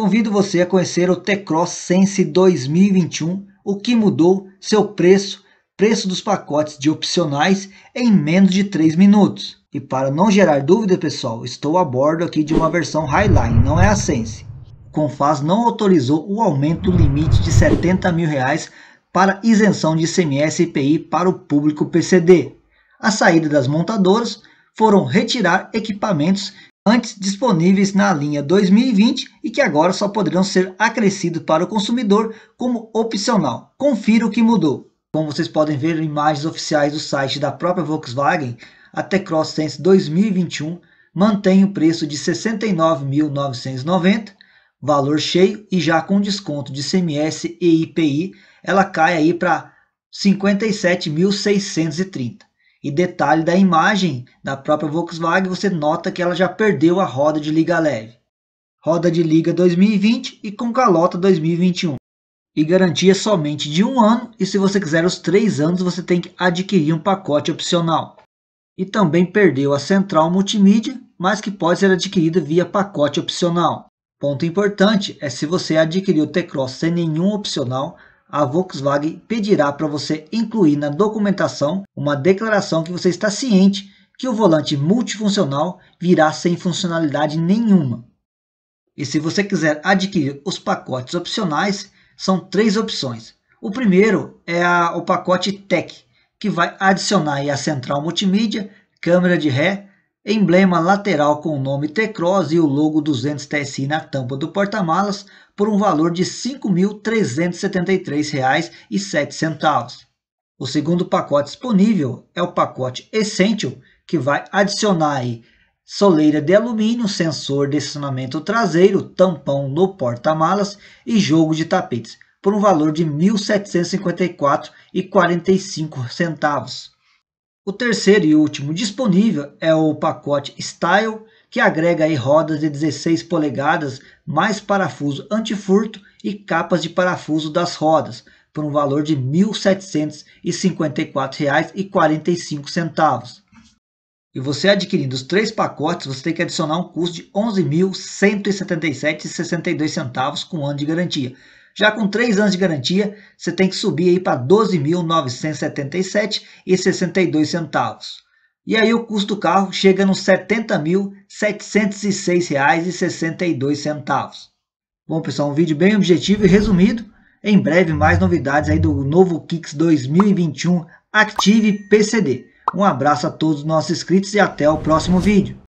Convido você a conhecer o T-CROSS Sense 2021, o que mudou seu preço dos pacotes de opcionais em menos de 3 minutos. E para não gerar dúvida, pessoal, estou a bordo aqui de uma versão Highline, não é a Sense. O Confaz não autorizou o aumento do limite de R$ 70 mil para isenção de ICMS e IPI para o público PCD. A saída das montadoras foram retirar equipamentos antes disponíveis na linha 2020 e que agora só poderão ser acrescidos para o consumidor como opcional. Confira o que mudou. Como vocês podem ver, imagens oficiais do site da própria Volkswagen, a T-CROSS Sense 2021 mantém o preço de R$ 69.990, valor cheio, e já com desconto de ICMS e IPI, ela cai aí para R$ 57.630. E detalhe da imagem da própria Volkswagen, você nota que ela já perdeu a roda de liga leve. Roda de liga 2020 e com calota 2021. E garantia somente de um ano, e se você quiser os 3 anos, você tem que adquirir um pacote opcional. E também perdeu a central multimídia, mas que pode ser adquirida via pacote opcional. Ponto importante é, se você adquirir o T-CROSS sem nenhum opcional, a Volkswagen pedirá para você incluir na documentação uma declaração que você está ciente que o volante multifuncional virá sem funcionalidade nenhuma. E se você quiser adquirir os pacotes opcionais, são 3 opções. O primeiro é o pacote Tech, que vai adicionar aí a central multimídia, câmera de ré, emblema lateral com o nome T-CROSS e o logo 200 TSI na tampa do porta-malas, por um valor de R$ 5.373,07. O segundo pacote disponível é o pacote Essential, que vai adicionar aí soleira de alumínio, sensor de estacionamento traseiro, tampão no porta-malas e jogo de tapetes, por um valor de R$ 1.754,45. O terceiro e último disponível é o pacote Style, que agrega aí rodas de 16 polegadas, mais parafuso antifurto e capas de parafuso das rodas, por um valor de R$ 1.754,45. E você adquirindo os 3 pacotes, você tem que adicionar um custo de R$ 11.177,62 com ano de garantia. Já com 3 anos de garantia, você tem que subir aí para R$ 12.977,62. E aí o custo do carro chega nos R$ 70.706,62. Bom, pessoal, um vídeo bem objetivo e resumido. Em breve, mais novidades aí do novo Kicks 2021 Active PCD. Um abraço a todos os nossos inscritos e até o próximo vídeo.